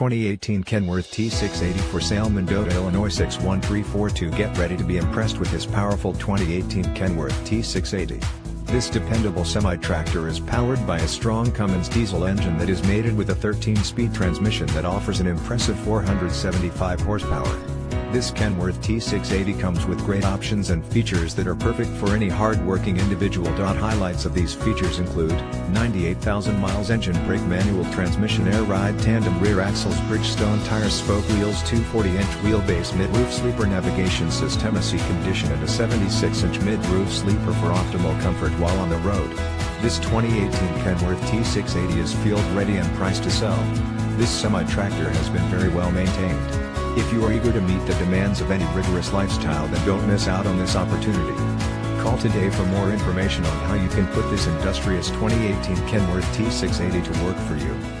2018 Kenworth T680 for sale, Mendota, Illinois 61342. Get ready to be impressed with this powerful 2018 Kenworth T680. This dependable semi-tractor is powered by a strong Cummins diesel engine that is mated with a 13-speed transmission that offers an impressive 475 horsepower. This Kenworth T680 comes with great options and features that are perfect for any hard-working individual. Highlights of these features include 98,000 miles engine brake, manual transmission, air ride, tandem rear axles, Bridgestone tires, spoke wheels, 240-inch wheelbase, mid-roof sleeper, navigation system, AC condition, and a 76-inch mid-roof sleeper for optimal comfort while on the road. This 2018 Kenworth T680 is field ready and priced to sell. This semi-tractor has been very well maintained. If you are eager to meet the demands of any rigorous lifestyle, then don't miss out on this opportunity. Call today for more information on how you can put this industrious 2018 Kenworth T680 to work for you.